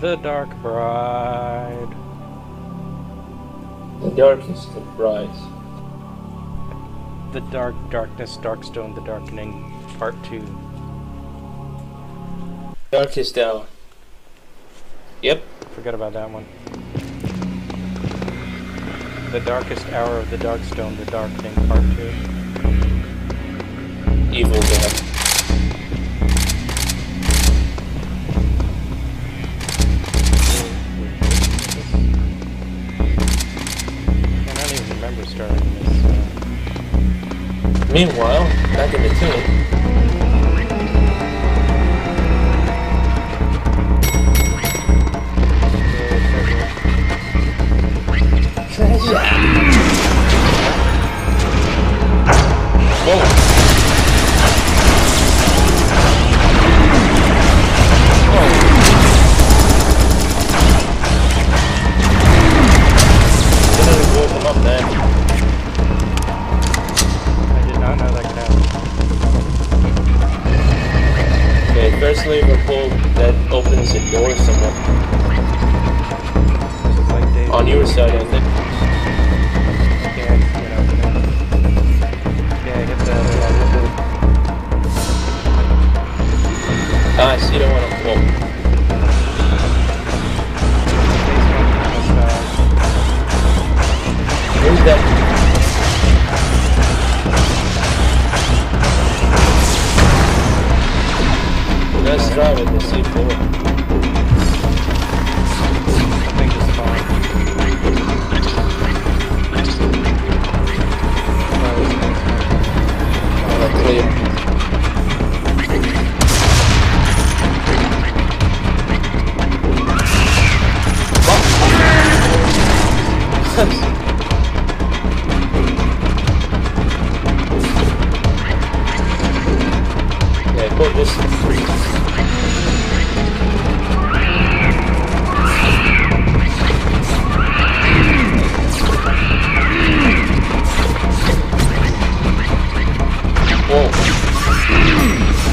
The Dark Bride. The darkness, the bride. The Dark Darkness, Darkstone, The Darkening, Part 2. Dark is down. Yep. Forget about that one. The Darkest Hour of the Darkstone, The Darkening, Part 2. Evil God. Meanwhile, back in the tomb. Treasure! Whoa! Liverpool that opens a door somewhere. On your side, I think. Yeah, get the other one. Nice, you don't want to pull. Who's that? Let's drive it to see for it. I think it's fine. Alright, clear. What? Yeah, put this in.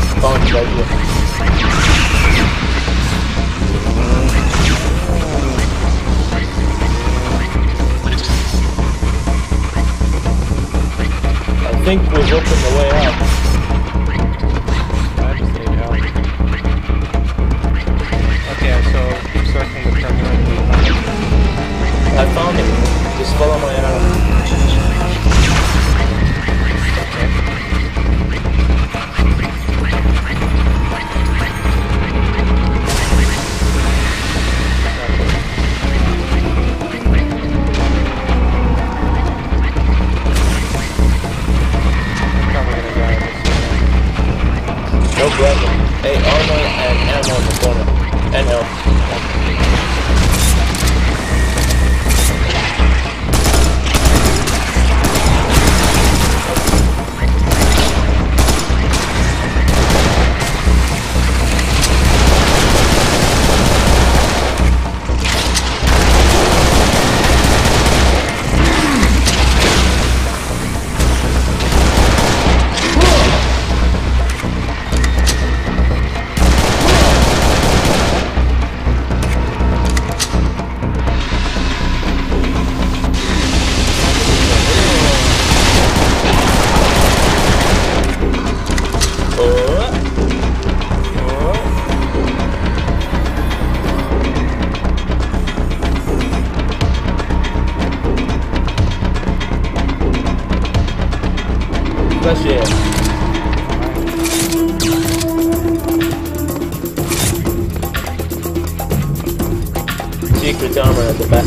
I think we've opened the way out. I just need help. Okay, so keep searching the treasure. I found it. Just follow my arrow. Hey, armor and ammo in the corner. And health. Secret armor at the back.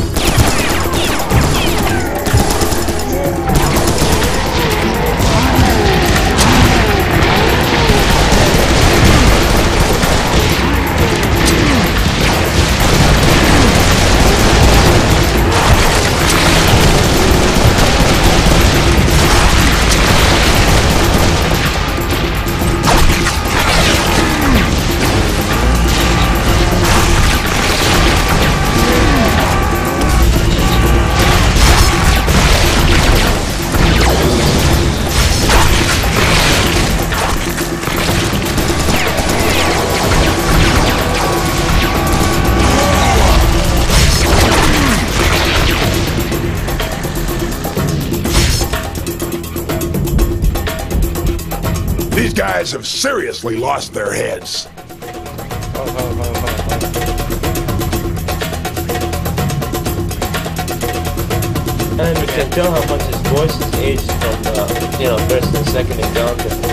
guys have seriously lost their heads. And you can tell how much his voice has aged from the, you know, first and second encounter. Definitely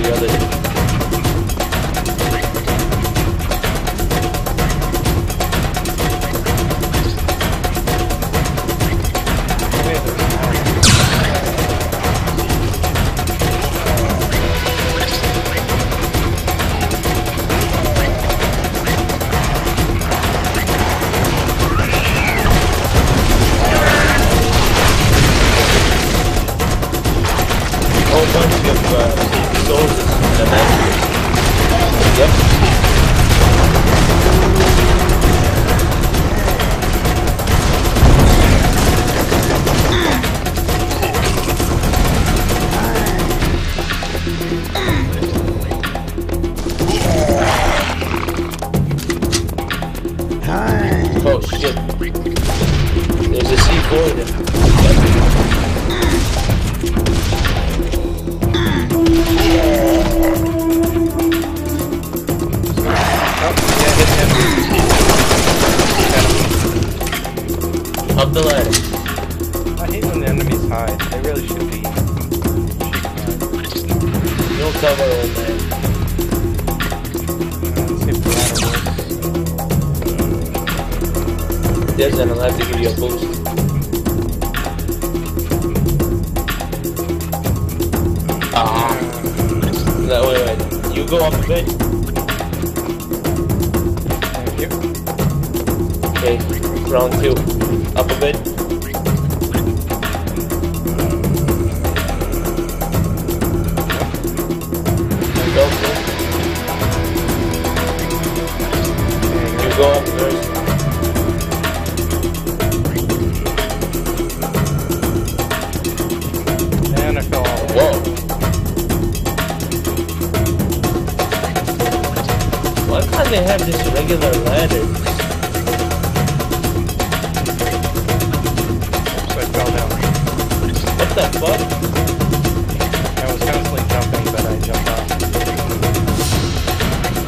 the other. Up the ladder. I hate when the enemies hide. They really should be. You'll cover all day. Let's see if the ladder works. Yes, and I'll have to give you a boost. Ah. No, wait. You go up a bit. Thank you. Okay, round two. Up a bit. Go. You go up first. And I fell off. Whoa. Why can't they have this regular ladder? What the fuck? I was constantly jumping, but I jumped off.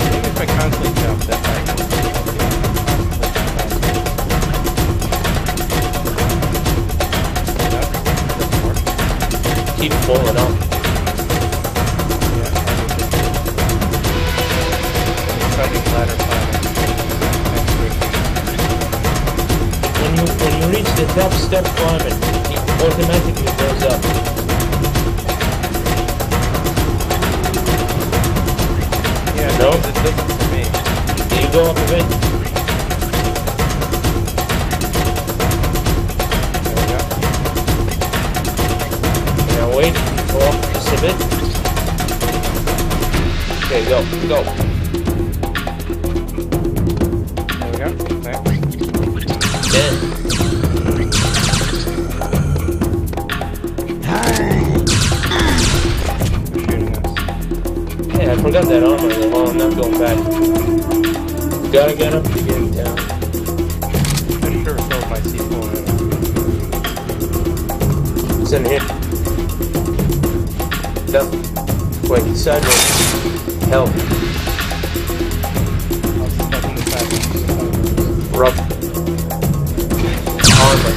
Even if I constantly jumped, that might work. Keep falling up. Yeah, project ladder climbing. When you reach the top step climbing, automatically goes up. Yeah, no, it's different for me. Can you go up a bit? There we go. Now wait, go up just a bit. Okay, go, go. There we go, thanks. Then. I forgot that armor. Oh, I'm not going back. Gotta get up to get him down. I sure sold my C4. It's in here. No. Wait, sideways. Help. I was stuck in the back. Rub. Armor.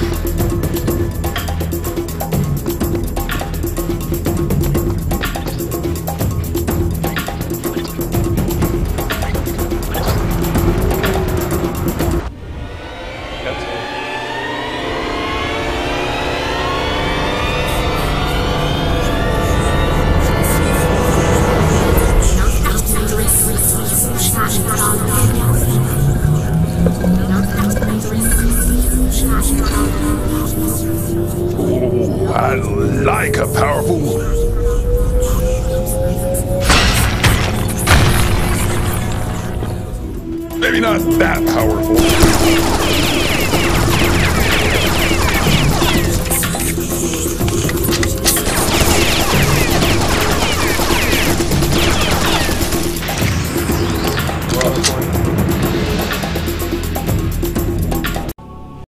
Maybe not that powerful.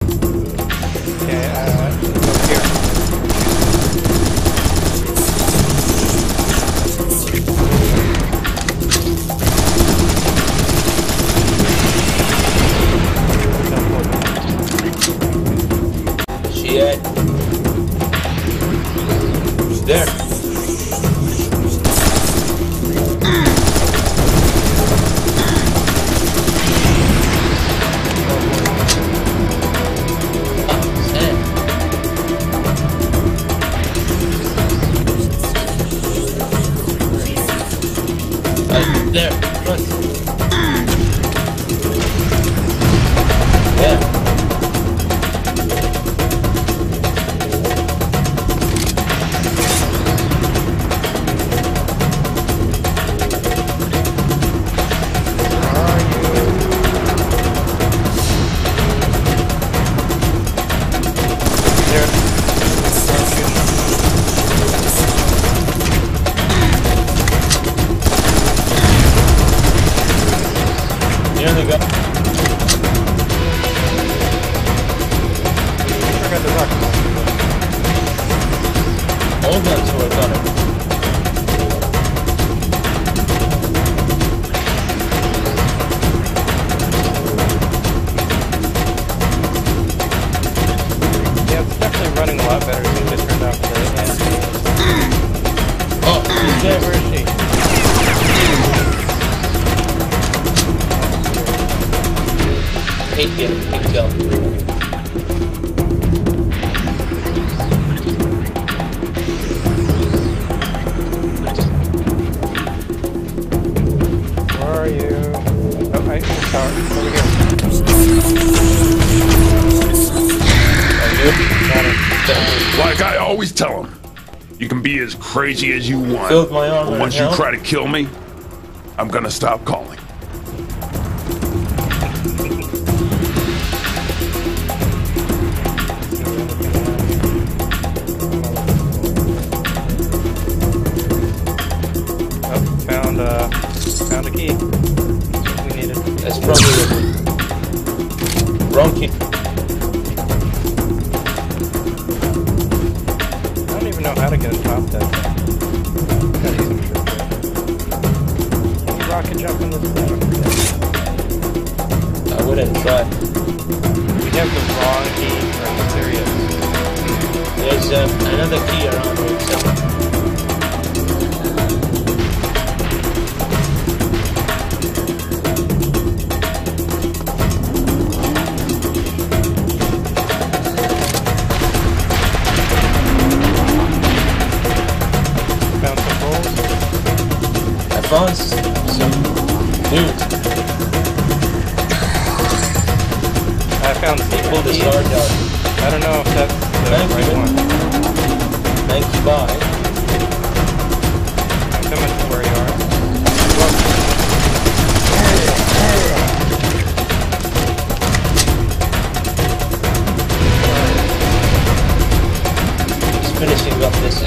Okay, there. There. Run. Yeah. All guns were done. Like I always tell him, you can be as crazy as you want, but once you try to kill me, I'm gonna stop calling. Oh, found a key. We need it. That's probably the wrong key. How to get atop that thing. Rocket jump in this room. I wouldn't try. We have the wrong key for the serious. There's another key around here I don't know if that's the right one. Thank you, bye. I'm coming to where you are. Just finishing up this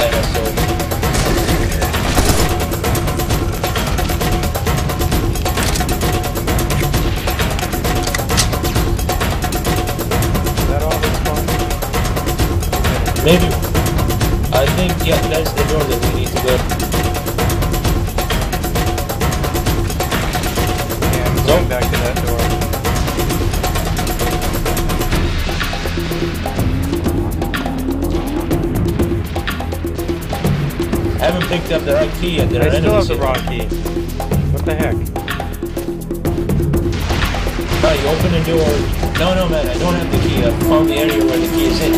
maybe. I think, yeah, that's the door that we need to go. Yeah, I'm going back to that door. I haven't picked up the right key at the right end. I still have the wrong key. What the heck? Oh, you open the door. No, man, I don't have the key. I found the area where the key is in.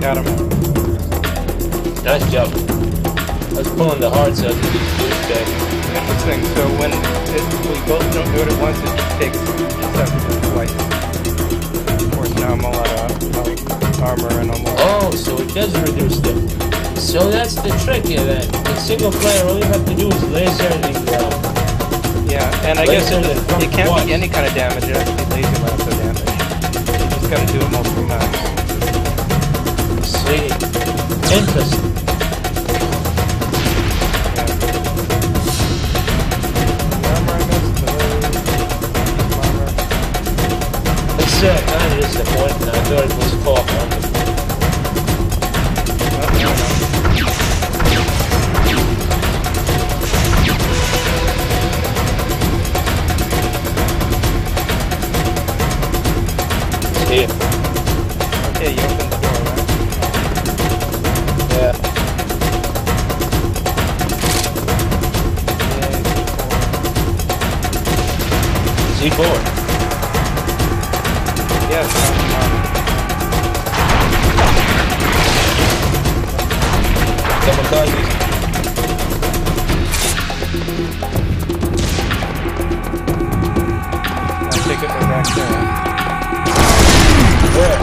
Got him. Nice job. I was pulling the hard stuff. Interesting. So when we both don't do it at once, it takes seconds twice. Of course, now I'm all out of armor and all that. Oh, so it does reduce them. So that's the trick here then. In single player, all you have to do is laser everything down. Yeah, and I guess it can't be any kind of damage. It actually laser lots of damage. You just gotta do it multiple times. Interesting. It's kind of disappointing. I thought it was caught on the floor. It's here. Okay, you opened the door, right? Yeah. Z4. Yes. I'll take it from back there. Where?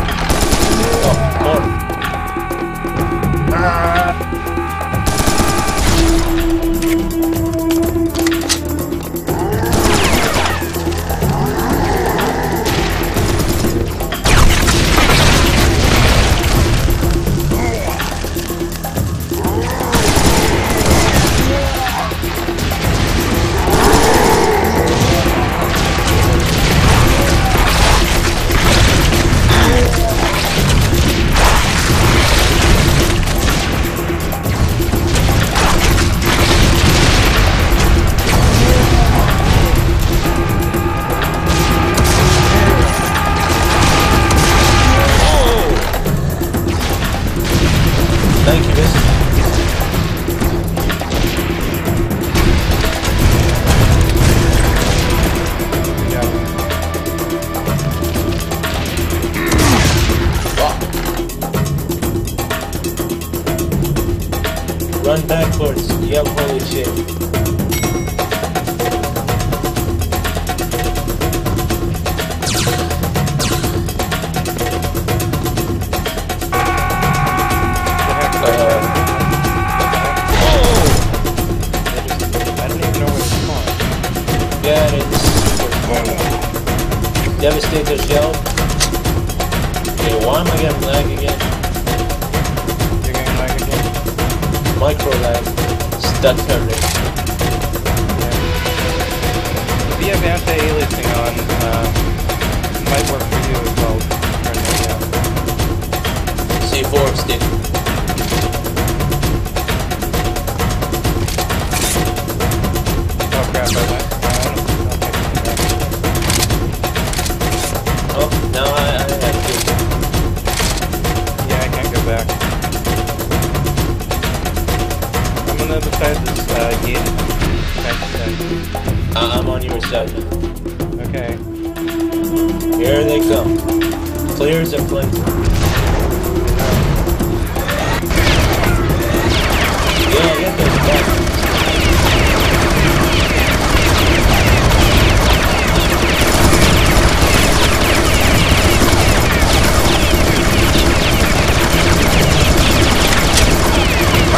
Oh, come on. Run backwards, yell holy shit. I don't even know where it's going. Yeah, it's super. Devastator shell. Okay, why am I getting lag again? Micro lag, stuttering. Yeah. If you have anti-aliasing on, it might work for you as well. C4 stick. Oh crap, I went. Oh, now I have to. Yeah, I can't go back. Other side of this gate. I'm on your side now. Okay. Here they come. Clear as a flame. Yeah, get those back.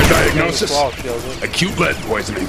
Diagnosis: acute lead poisoning.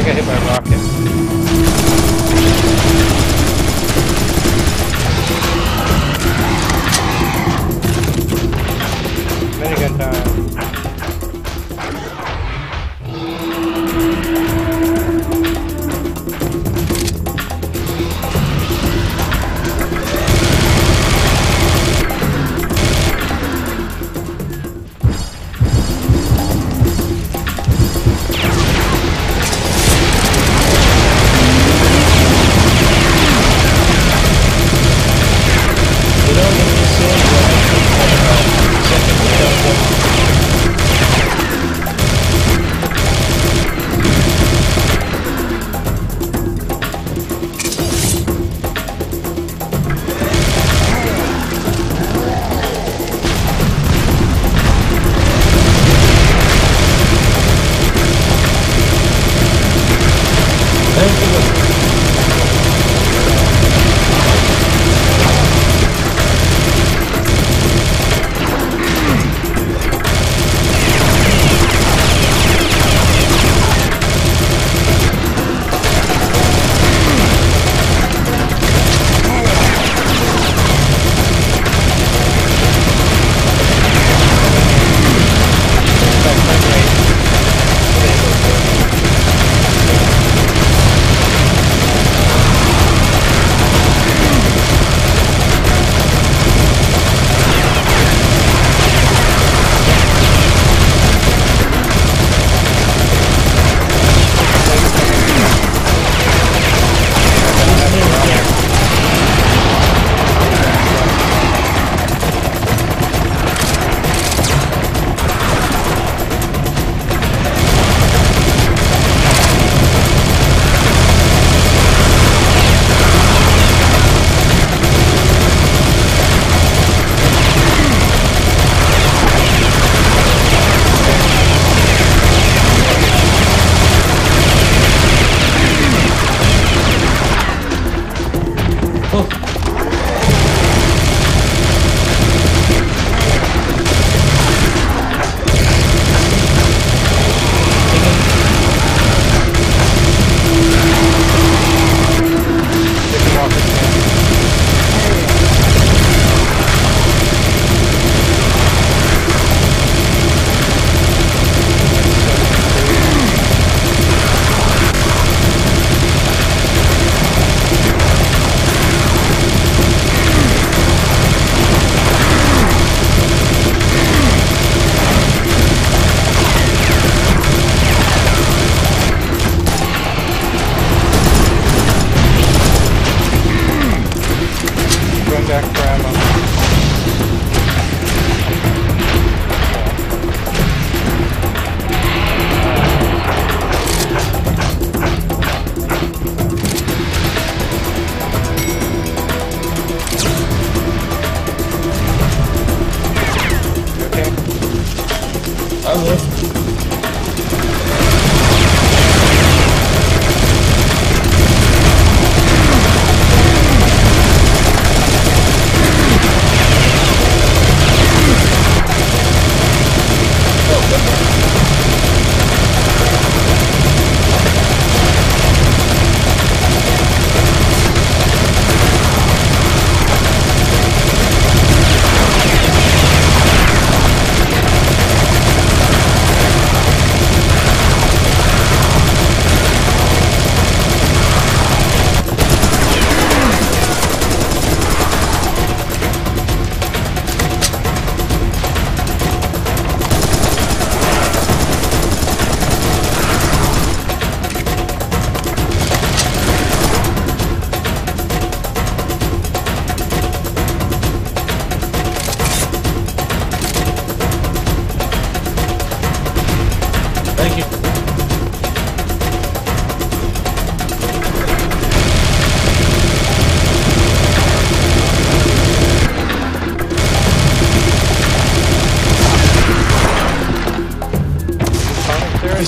I got hit by a rocket. Minigun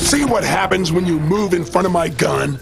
See what happens when you move in front of my gun?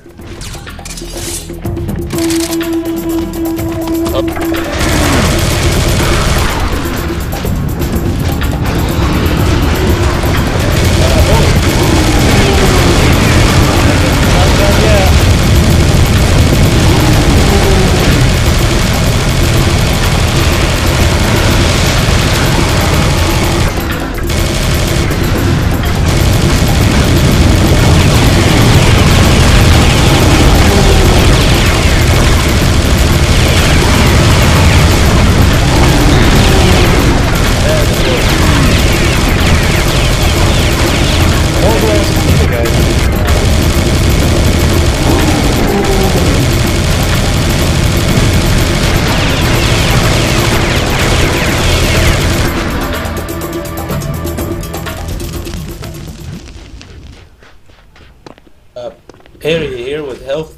area here with health,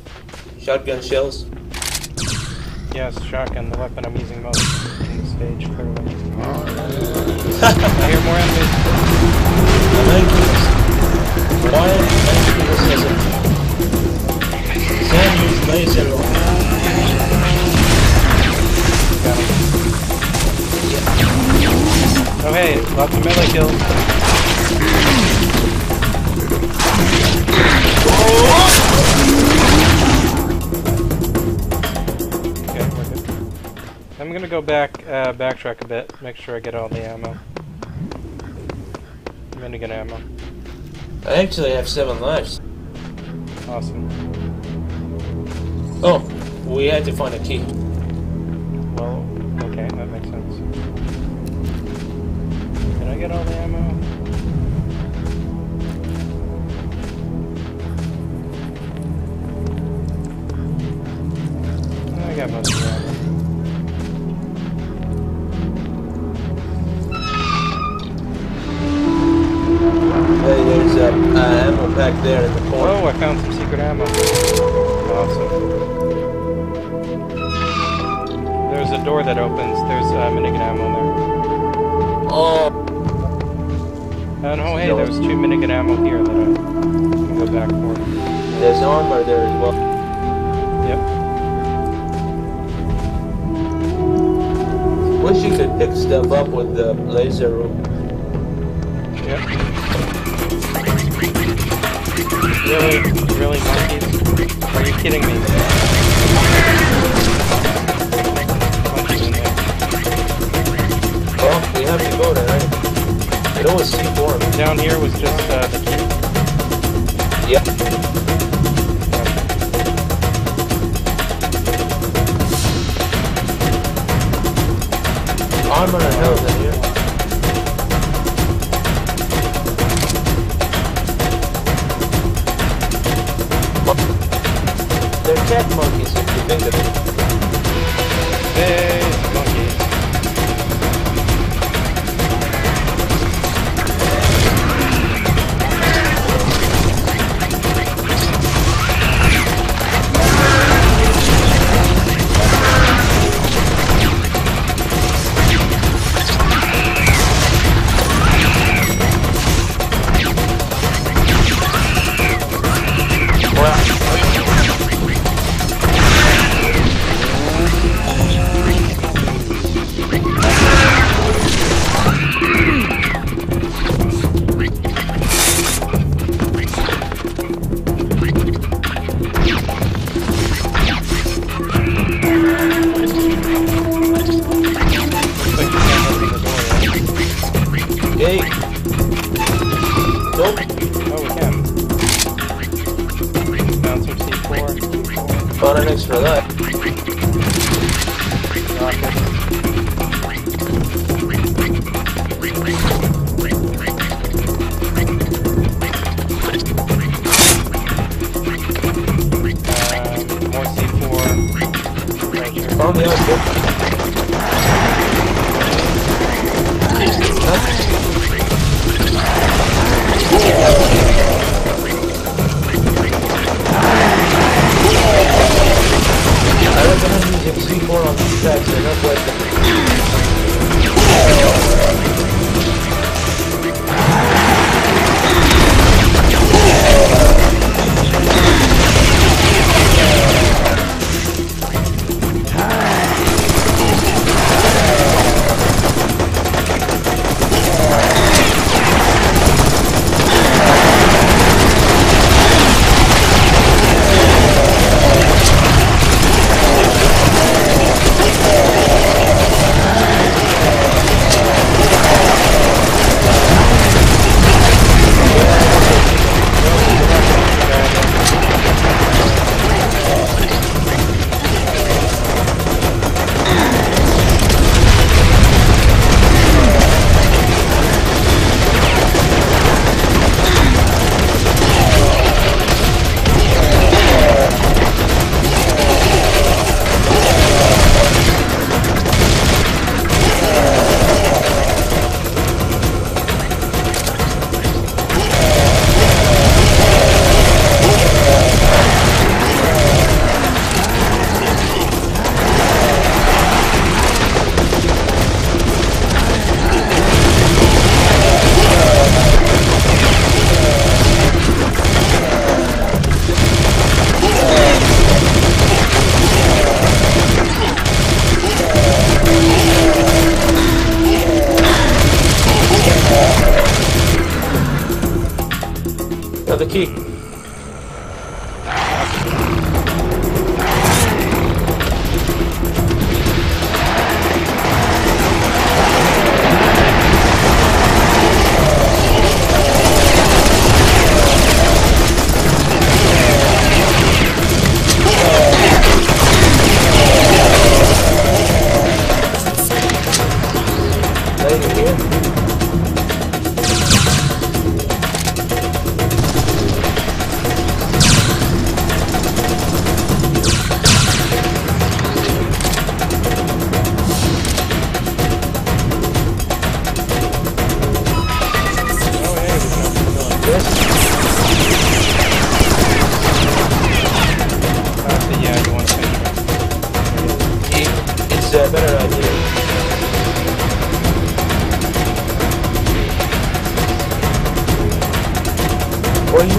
shotgun shells. Yes, shotgun, the weapon I'm using most in the stage, clearly. I hear more enemies. I'm angry. Why am I angry? Sam used laser on me. Oh hey, lots of melee kills. Okay, we're good. I'm gonna go back, backtrack a bit, make sure I get all the ammo. I'm gonna get ammo. I actually have 7 lives. Awesome. Oh, we had to find a key. Well, okay, that makes sense. Did I get all the ammo? I got most of the ammo. Hey, there's ammo back there in the corner. Oh, I found some secret ammo. Awesome. There's a door that opens. There's minigun ammo in there. Oh! And oh hey, there's 2 minigun ammo here that I can go back for. There's armor there as well. Yep. Wish you could pick stuff up with the laser room. Yep. Really monkeys? Are you kidding me? Well, we have to go there, right? It always seemed warm. Down here was just the key. Yep. Armor and health in here. What? They're cat monkeys if you think of it. Hey, monkeys.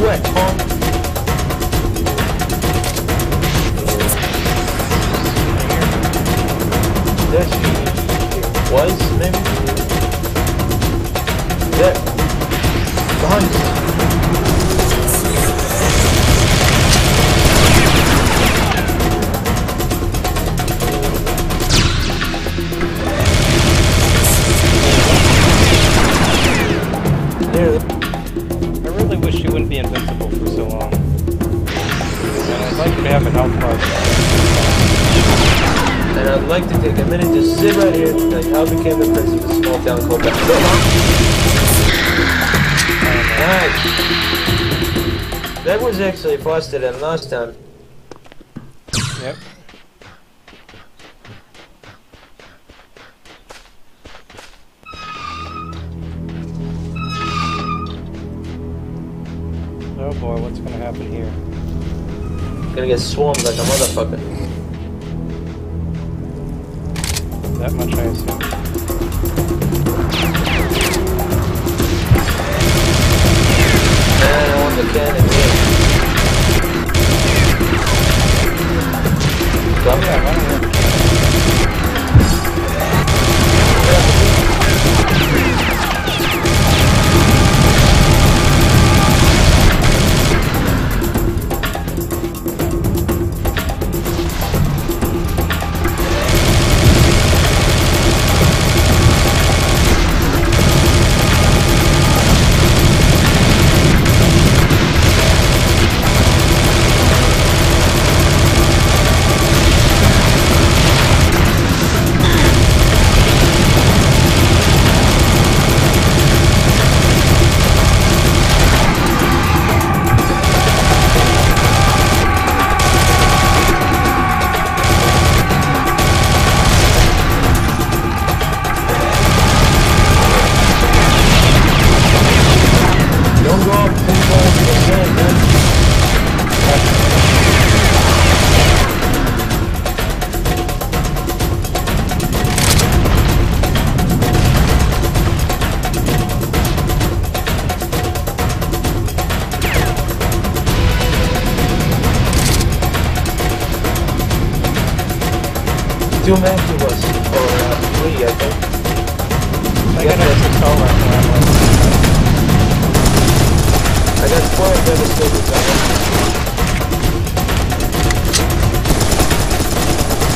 work, huh? That it was maybe that behind there. I really wish you wouldn't be invincible for so long. And I'd like you to have an health problem. And I'd like to take a minute to sit right here and tell you how I became the prince of a small town called Backstone. Alright. That was actually a boss that I lost time. Yep. Oh boy, what's gonna happen here? I'm gonna get swarmed like a motherfucker. That much I assume. Man, I want the cannon here. Oh yeah, right here. Two matches was for 3, I think. I got a solo. I got 4 devastators.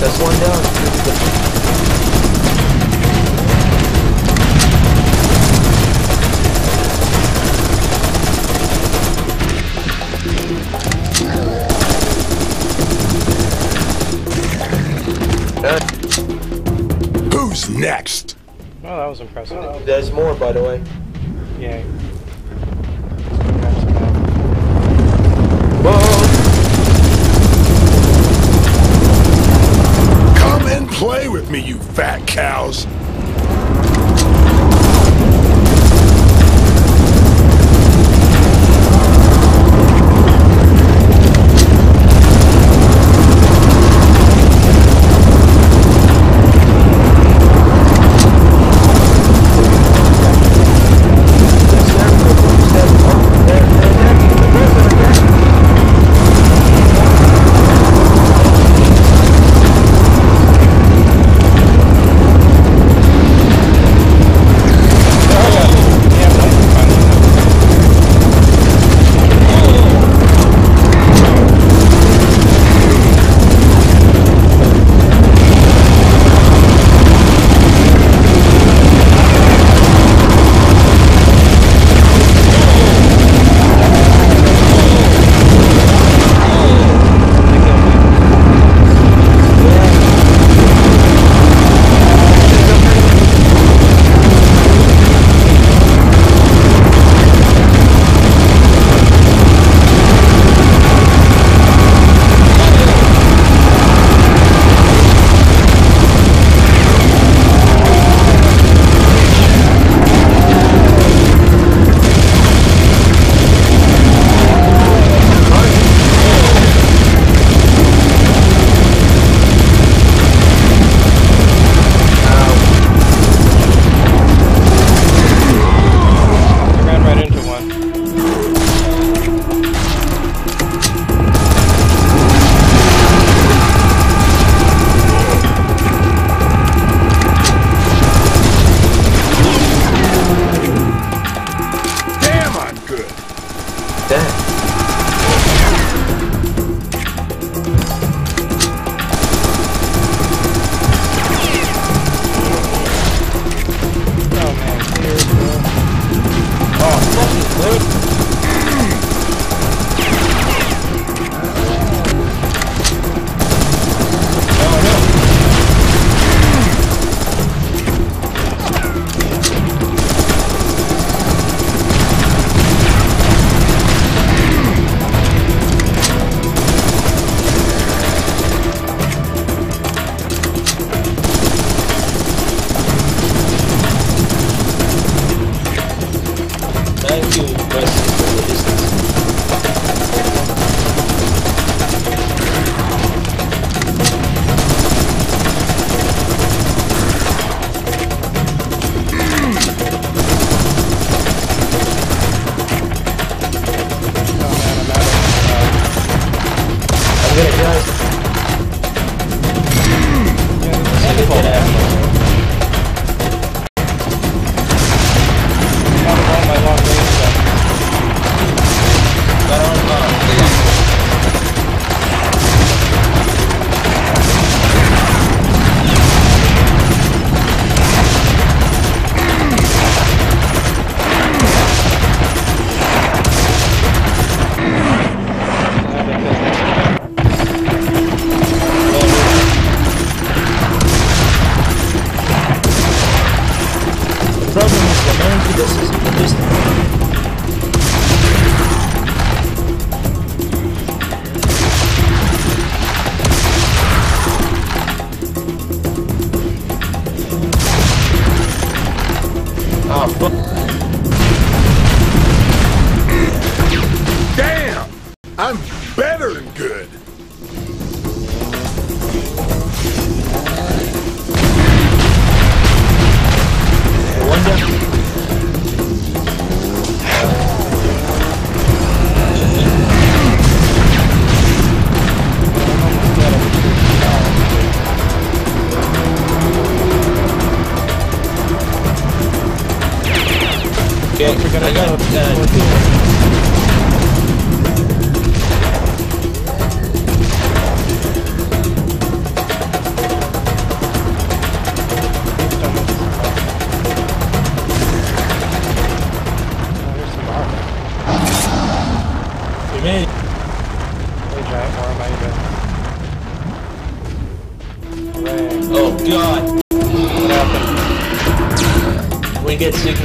That's one down. Who's next? Oh, that was impressive. Oh, there's more, by the way. Yeah. Whoa! Come and play with me, you fat cows! it does. Damn! I'm better than good! Yeah, we're gonna go. We made it. Hey, giant worm, how you doing? Oh God! What happened? We get sick.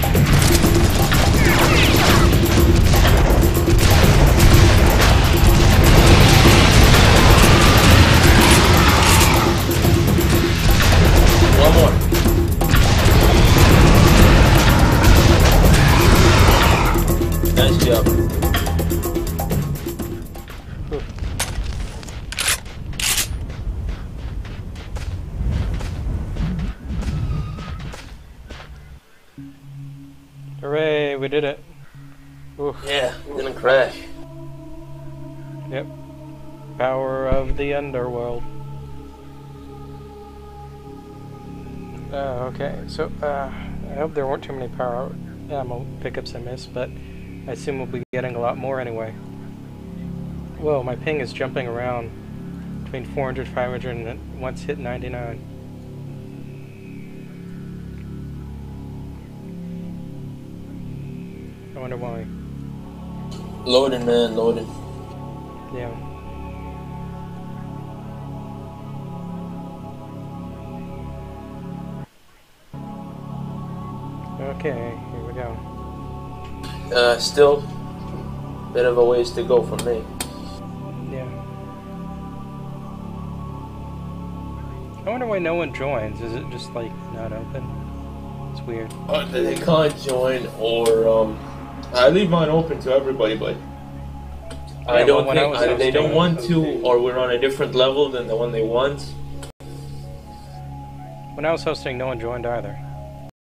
Hooray, we did it. Oof. Yeah, didn't crash. Yep. Power of the underworld. Okay, so I hope there weren't too many power ammo pickups I missed, but I assume we'll be getting a lot more anyway. Whoa, my ping is jumping around between 400, 500, and it once hit 99. I wonder why. Loading, man, loading. Yeah. Okay, here we go. Still a bit of a ways to go for me. Yeah. I wonder why no one joins. Is it just like not open? It's weird. They can't join or I leave mine open to everybody, but yeah, I don't think I they don't want to, or we're on a different level than the one they want. When I was hosting, no one joined either.